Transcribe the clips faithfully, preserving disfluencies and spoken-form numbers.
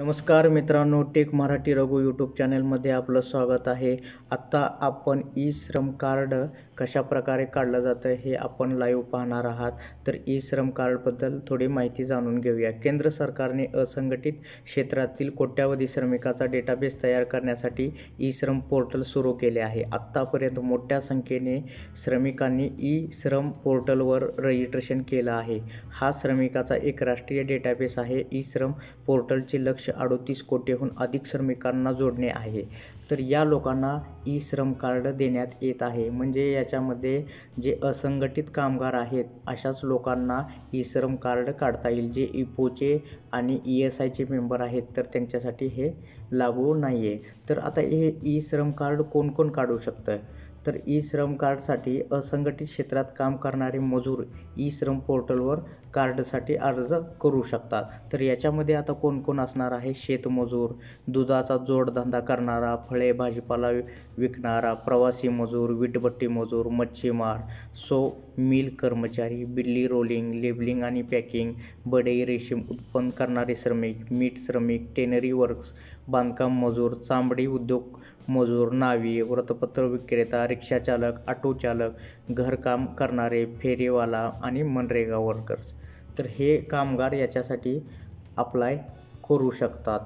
नमस्कार मित्रांनो, take Marathi Raghu YouTube चॅनलमध्ये आपलं स्वागत आहे। आत्ता आपण ई श्रम कार्ड कशा प्रकारे काढलं जातं हे आपण लाईव्ह पाहणार आहात। तर ई श्रम कार्डबद्दल थोडी माहिती जाणून घेऊया। केंद्र सरकारने असंघटित क्षेत्रातील कोट्यावधी श्रमिकांचा डेटाबेस तयार करण्यासाठी ई श्रम पोर्टल सुरू केले आहे। आत्तापर्यंत मोठ्या संख्येने श्रमिकांनी ई श्रम पोर्टलवर रजिस्ट्रेशन केलं आहे। हा श्रमिकांचा एक राष्ट्रीय डेटाबेस आहे। ई श्रम पोर्टलचे लक्ष अडतीस कोटीहून अधिक श्रमिकांना जोडणे आहे। तर या लोकांना ई श्रम कार्ड देण्यात येत आहे। म्हणजे याच्यामध्ये जे असंघटित कामगार आहेत अशाच लोकांना ई श्रम कार्ड काढता येईल। जे इपोचे आणि ईएसआयचे मेंबर आहेत तर त्यांच्यासाठी हे लागू नाही आहे। तर आता हे ई श्रम कार्ड कोण कोण काढू शकतं? तर ई श्रम कार्डसाठी असंघटित क्षेत्रात काम करणारे मजूर ई श्रम पोर्टलवर कार्डसाठी अर्ज करू शकतात। तर याच्यामध्ये आता कोण कोण असणार आहे? शेतमजूर, दुधाचा जोडधंदा करणारा, फळे भाजीपाला विकणारा, प्रवासी मजूर, वीटभट्टी मजूर, मच्छीमार, सो मिल कर्मचारी, बिल्ली रोलिंग, लेबलिंग आणि पॅकिंग, बडई रेशीम उत्पन्न करणारे श्रमिक, मीठ श्रमिक, टेनरी वर्क्स, बांधकाम मजूर, चामडी उद्योग मजूर, नावी, वृत्तपत्र विक्रेता, रिक्षाचालक, ऑटो चालक, घरकाम करणारे, फेरीवाला आणि मनरेगा वर्कर्स। तर हे कामगार याच्यासाठी अप्लाय करू शकतात।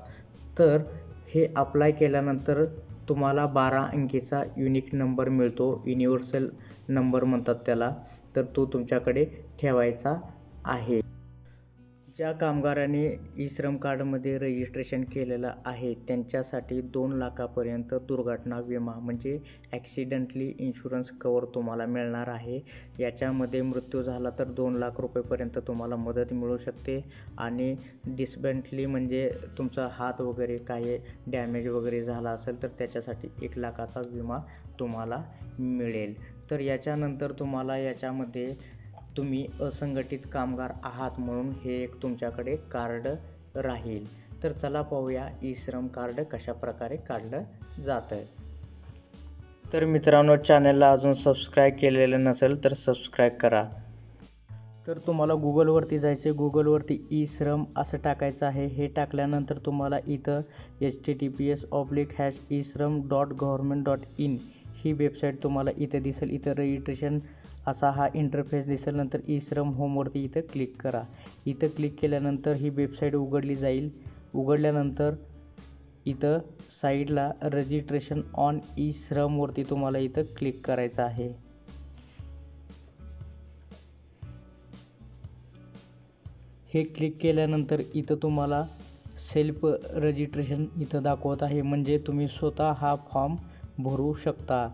तर हे अप्लाय केल्यानंतर तुम्हाला बारा अंकीचा युनिक नंबर मिळतो, युनिव्हर्सल नंबर म्हणतात त्याला। तर तो तुमच्याकडे ठेवायचा आहे। ज्या कामगारांनी ई श्रम कार्डमध्ये रजिस्ट्रेशन केलेलं आहे त्यांच्यासाठी दोन लाखापर्यंत दुर्घटना विमा म्हणजे ॲक्सिडेंटली इन्शुरन्स कवर तुम्हाला मिळणार आहे। याच्यामध्ये मृत्यू झाला तर दोन लाख रुपयेपर्यंत तुम्हाला मदत मिळू शकते। आणि डिसेबंटली म्हणजे तुमचा हात वगैरे काही डॅमेज वगैरे झाला असेल तर त्याच्यासाठी एक लाखाचा विमा तुम्हाला मिळेल। तर याच्यानंतर तुम्हाला याच्यामध्ये तुम्ही असंघटित कामगार आहात म्हणून हे एक तुमच्याकडे कार्ड राहील। तर चला पाहूया ई श्रम कार्ड कशा प्रकारे काढलं जातं। तर मित्रांनो, चॅनलला अजून सबस्क्राईब केलेलं नसेल तर सबस्क्राईब करा। तर तुम्हाला गुगलवरती जायचे, गुगलवरती ई श्रम असं टाकायचं आहे। हे टाकल्यानंतर तुम्हाला इथं H T T P S oblique hash e Shram dot government dot in ही वेबसाईट तुम्हाला इथं दिसेल। इथं रजिस्ट्रेशन असा हा इंटरफेस दिसेल। नंतर ई श्रम होमवरती इथं क्लिक करा। इथं क्लिक केल्यानंतर ही वेबसाईट उघडली जाईल। उघडल्यानंतर इथं साईडला रजिस्ट्रेशन ऑन ई श्रमवरती तुम्हाला इथं क्लिक करायचं आहे। हे क्लिक केल्यानंतर इथं तुम्हाला सेल्फ रजिस्ट्रेशन इथं दाखवत आहे, म्हणजे तुम्ही स्वतः हा फॉर्म भरू शकता।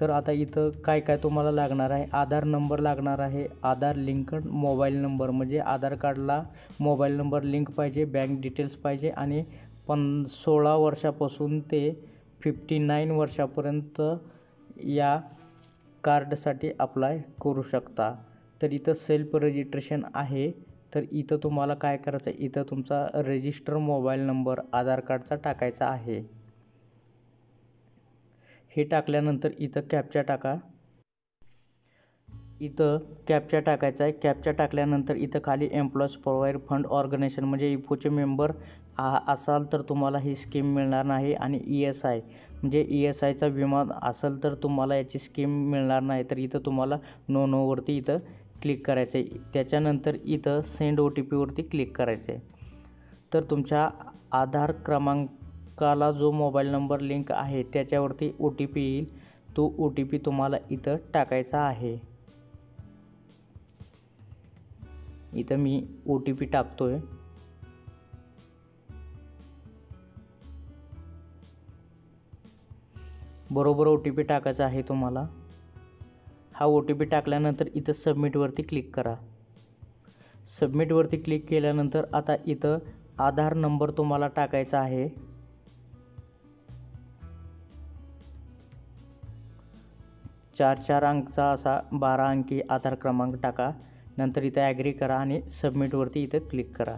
तर आता इथं काय काय तुम्हाला लागणार आहे? आधार नंबर लागणार आहे, आधार लिंक, मोबाईल नंबर म्हणजे आधार कार्डला मोबाईल नंबर लिंक पाहिजे, बँक डिटेल्स पाहिजे आणि पन सोळा वर्षापासून ते फिफ्टी नाईन वर्षापर्यंत या कार्डसाठी अप्लाय करू शकता। तर इथं सेल्फ रजिस्ट्रेशन आहे। तर इथं तुम्हाला काय करायचं आहे? इथं तुमचा रजिस्टर मोबाईल नंबर आधार कार्डचा टाकायचा आहे। हे टाकल्यानंतर इथं कॅप्चा टाका, इथं कॅप्चा टाकायचा आहे। कॅप्चा टाकल्यानंतर इथं खाली एम्प्लॉईज प्रोव्हाइड फंड ऑर्गनायझेशन म्हणजे इफोचे मेंबर असाल तर तुम्हाला ही स्कीम मिळणार नाही, आणि ई एस आय म्हणजे ई एस आयचा विमा असेल तर तुम्हाला याची स्कीम मिळणार नाही। तर इथं तुम्हाला नो नोवरती इथं क्लिक करायचं आहे। त्याच्यानंतर इथं सेंड ओ टी पीवरती क्लिक करायचं आहे। तर तुमच्या आधार क्रमांक काला जो मोबाईल नंबर लिंक आहे त्याच्यावरती ओ टी पी येईल, तो ओ टी पी तुम्हाला इथं टाकायचा आहे। इथं मी ओ टी पी टाकतोय। बरोबर ओ टी पी टाकायचा आहे तुम्हाला। हा ओ टी पी टाकल्यानंतर इथं सबमिटवरती क्लिक करा। सबमिटवरती क्लिक केल्यानंतर आता इथं आधार नंबर तुम्हाला टाकायचा आहे। चार चार अंकचा असा बारा अंकी आधार क्रमांक टाका। नंतर इथं ॲग्री करा आणि सबमिटवरती इथं क्लिक करा।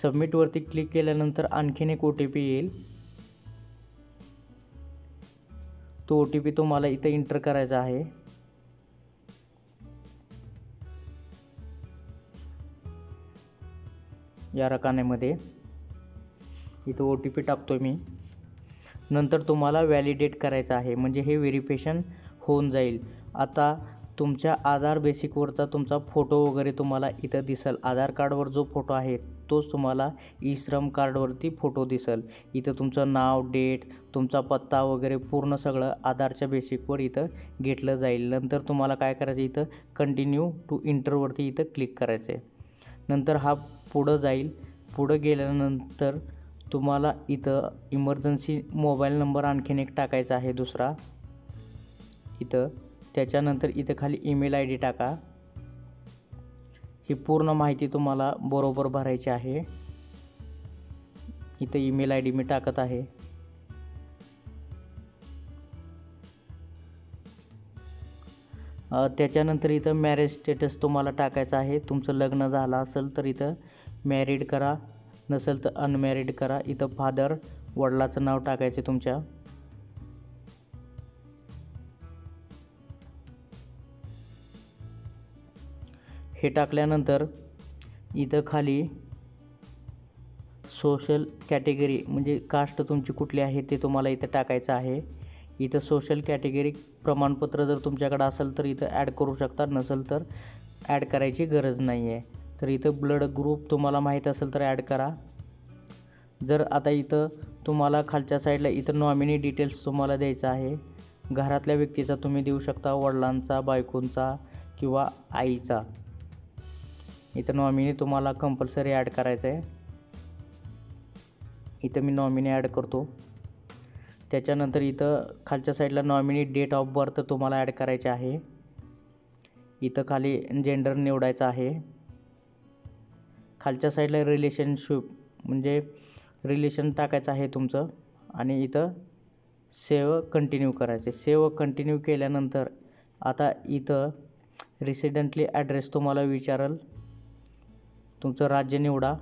सबमिटवरती क्लिक केल्यानंतर आणखीन एक ओ टी पी येईल, तो ओ टी पी तुम्हाला इथं एंटर करायचा आहे। या रकान्यामध्ये इथं ओ टी पी टाकतो मी. नंतर तुम्हाला व्हॅलिडेट करायचं आहे, म्हणजे हे व्हेरिफिकेशन होऊन जाईल. आता तुमच्या आधार बेसिकवरचा तुमचा फोटो वगैरे तुम्हाला इथं दिसेल. आधार कार्डवर जो फोटो आहे तोच तुम्हाला ई श्रम कार्डवरती फोटो दिसेल. इथं तुमचं नाव, डेट, तुमचा पत्ता वगैरे पूर्ण सगळं आधारच्या बेसिकवर इथं घेतलं जाईल. नंतर तुम्हाला काय करायचं, इथं कंटिन्यू टू इंटरवरती इथं क्लिक करायचं आहे. नंतर हा पुढं जाईल. पुढं गेल्यानंतर तुम्हाला इथं इमर्जन्सी मोबाईल नंबर आणखीन एक टाकायचा आहे दुसरा इथं. त्याच्यानंतर इथं खाली ईमेल आय डी टाका. ही पूर्ण माहिती तुम्हाला बरोबर भरायची आहे. इथं ईमेल आय डी मी टाकत आहे. त्याच्यानंतर इथं मॅरेज स्टेटस तुम्हाला टाकायचं आहे. तुमचं लग्न झालं असेल तर इथं मॅरिड करा, नसेल तर अनमॅरिड करा. इथं फादर, वडिलाचं नाव टाकायचं तुमच्या. हे टाकल्यानंतर इथं खाली सोशल कॅटेगरी म्हणजे कास्ट तुमची कुठली आहे ते तुम्हाला इथं टाकायचं आहे. इथं सोशल कॅटेगरी प्रमाणपत्र जर तुमच्याकडे असेल तर इथं ॲड करू शकता, नसेल तर ॲड करायची गरज नाही आहे. तर इथं ब्लड ग्रुप तुम्हाला माहीत असेल तर ॲड करा. जर आता इथं तुम्हाला खालच्या साईडला इथं नॉमिनी डिटेल्स तुम्हाला द्यायचं आहे. घरातल्या व्यक्तीचा तुम्ही देऊ शकता, वडिलांचा, बायकोंचा किंवा आईचा. इथं नॉमिनी तुम्हाला कंपल्सरी ॲड करायचं आहे. इथं मी नॉमिनी ॲड करतो. त्याच्यानंतर इथं खालच्या साईडला नॉमिनी डेट ऑफ बर्थ तुम्हाला ॲड करायचे आहे. इथं खाली जेंडर निवडायचं आहे. खालच्या साईडला रिलेशनशिप म्हणजे रिलेशन टाकायचं आहे तुमचं. आणि इथं सेव कंटिन्यू करायचे. सेव कंटिन्यू केल्यानंतर आता इथं रिसिडेंटली ॲड्रेस तुम्हाला विचारेल. तुमचं राज्य निवडा.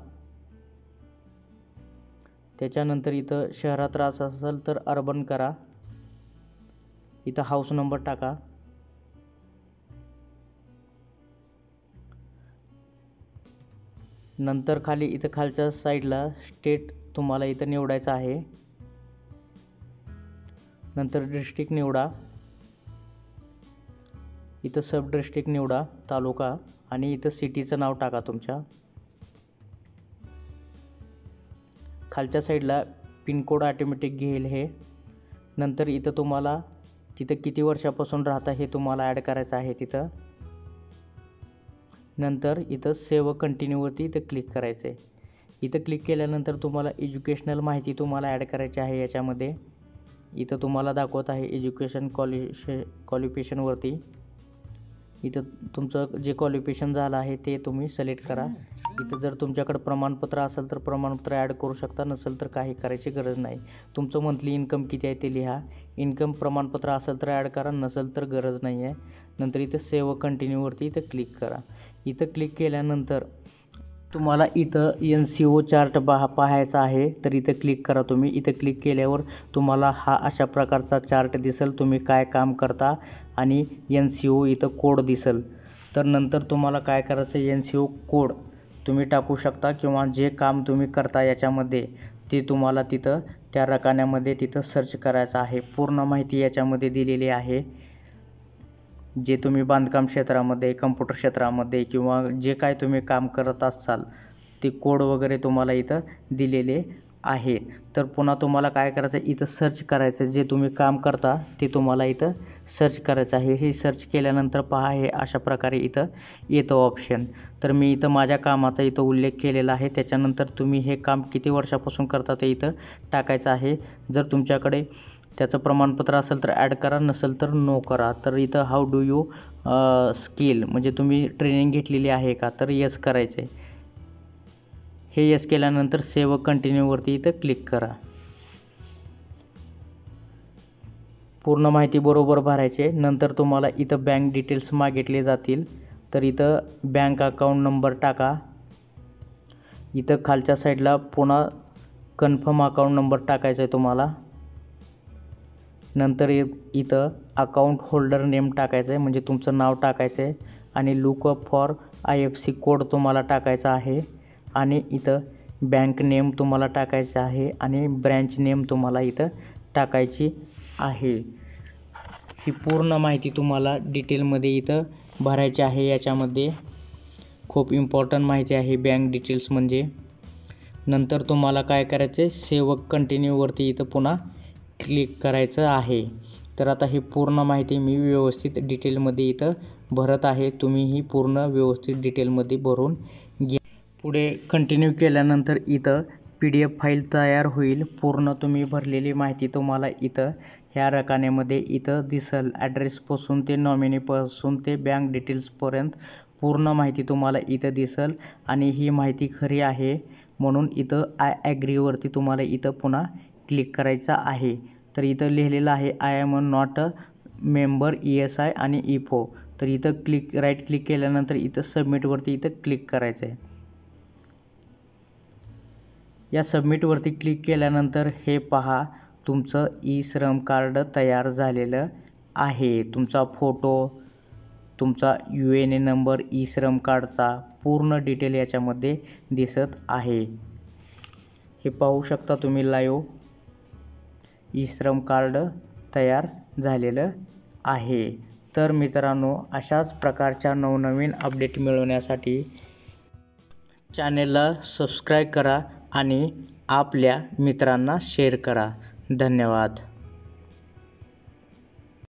त्याच्यानंतर इथं शहरात राहत असेल तर अर्बन करा. इथं हाऊस नंबर टाका. नंतर खाली इथं खालच्या साईडला स्टेट तुम्हाला इथं निवडायचं आहे. नंतर डिस्ट्रिक्ट निवडा. इथं सब डिस्ट्रिक्ट निवडा, तालुका. आणि इथं सिटीचं नाव टाका तुमच्या. खालच्या साईडला पिनकोड ऑटोमॅटिक घेईल हे. नंतर इथं तुम्हाला तिथं किती वर्षापासून राहता हे तुम्हाला ॲड करायचं आहे तिथं. नंतर इथं सेव कंटिन्यूवरती इथं क्लिक करायचं आहे. इथं क्लिक केल्यानंतर तुम्हाला एज्युकेशनल माहिती तुम्हाला ॲड करायची आहे याच्यामध्ये. इथं तुम्हाला दाखवत आहे एज्युकेशन क्वालिशे क्वालिफिकेशनवरती. इथं तुमचं जे क्वालिफिकेशन झालं आहे ते तुम्ही सिलेक्ट करा. इथं जर तुमच्याकडे प्रमाणपत्र असेल तर प्रमाणपत्र ॲड करू शकता, नसेल तर काही करायची गरज नाही. तुमचं मंथली इन्कम किती आहे ते लिहा. इन्कम प्रमाणपत्र असेल तर ॲड करा, नसेल तर गरज नाही आहे. नंतर इथं सेव कंटिन्यूवरती इथं क्लिक करा. इथं क्लिक केल्यानंतर तुम्हाला इथं एनसीओ चार्ट पहा पाहायचा आहे. तर इथं क्लिक करा तुम्ही. इथं क्लिक केल्यावर तुम्हाला हा अशा प्रकारचा चार्ट दिसेल, तुम्ही काय काम करता आणि एनसीओ इथं कोड दिसेल. तर नंतर तुम्हाला काय करायचं, एनसीओ कोड तुम्ही टाकू शकता किंवा जे काम तुम्ही करता याच्यामध्ये ते तुम्हाला तिथं त्या रकान्यामध्ये तिथं सर्च करायचं आहे. पूर्ण माहिती याच्यामध्ये दिलेली आहे. जे तुम्ही बांधकाम क्षेत्रामध्ये, कम्प्युटर क्षेत्रामध्ये किंवा जे काय तुम्ही काम करत असाल ते कोड वगैरे तुम्हाला इथं दिलेले आहे. तर पुन्हा तुम्हाला काय करायचं, इथं सर्च करायचं. जे तुम्ही काम करता ते तुम्हाला इथं सर्च करायचं आहे. हे सर्च केल्यानंतर पहा हे अशा प्रकारे इथं येतं ऑप्शन. तर मी इथं माझ्या कामाचा इथं उल्लेख केलेला आहे. त्याच्यानंतर तुम्ही हे काम किती वर्षापासून करता ते इथं टाकायचं आहे. जर तुमच्याकडे त्याचं प्रमाणपत्र असेल तर ॲड करा, नसेल तर नो करा. तर इथं हाऊ डू यू स्किल म्हणजे तुम्ही ट्रेनिंग घेतलेली आहे का, तर यस करायचं आहे. हे यस केल्यानंतर सेव कंटिन्यूवरती इथं क्लिक करा. पूर्ण माहिती बरोबर भरायचे. नंतर तुम्हाला इथं बँक डिटेल्स मागितले जातील. तर इथं बँक अकाउंट नंबर टाका. इथं खालच्या साईडला पुन्हा कन्फर्म अकाउंट नंबर टाकायचा आहे तुम्हाला. नंतर इथं अकाउंट होल्डर नेम टाकायचं आहे म्हणजे तुमचं नाव टाकायचं आहे. आणि look up for I F C code तुम्हाला टाकायचा आहे. आणि इथं बँक नेम तुम्हाला टाकायचा आहे आणि ब्रँच नेम तुम्हाला इथं टाकायची आहे। ही पूर्ण माहिती तुम्हाला डिटेलमध्ये इथं भरायची आहे। याच्यामध्ये खूप इम्पॉर्टंट माहिती आहे बँक डिटेल्स म्हणजे। नंतर तुम्हाला काय करायचं आहे, सेव्ह कंटिन्यूवरती इथं पुन्हा क्लिक करायचं आहे। तर आता ही पूर्ण माहिती मी व्यवस्थित डिटेलमध्ये इथं भरत आहे। तुम्ही ही पूर्ण व्यवस्थित डिटेलमध्ये भरून घ्या। पुढे कंटिन्यू केल्यानंतर इथं पी डी एफ फाईल तयार होईल। पूर्ण तुम्ही भरलेली माहिती तुम्हाला इथं ह्या रकान्यामध्ये इथं दिसेल। ॲड्रेसपासून ते नॉमिनीपासून ते बँक डिटेल्सपर्यंत पूर्ण माहिती तुम्हाला इथं दिसेल आणि ही माहिती खरी आहे म्हणून इथं आय ॲग्रीवरती तुम्हाला इथं पुन्हा क्लिक करायचा आहे। तर इथं लिहिलेलं आहे I am not a member E S I आणि इफो। तर इथं क्लिक राईट क्लिक केल्यानंतर इथं सबमिटवरती इथं क्लिक करायचं आहे। या सबमिटवरती क्लिक केल्यानंतर हे पहा तुमचं ई श्रम कार्ड तयार झालेलं आहे। तुमचा फोटो, तुमचा यूएएन नंबर, ई श्रम कार्डचा पूर्ण डिटेल याच्यामध्ये दिसत आहे। हे पाहू शकता तुम्ही लाईव्ह ई श्रम कार्ड तयार झालेलं आहे। तर मित्रांनो, अशाच प्रकारच्या नवनवीन अपडेट मिळवण्यासाठी चॅनेलला सबस्क्राईब करा आणि आपल्या मित्रांना शेअर करा। धन्यवाद।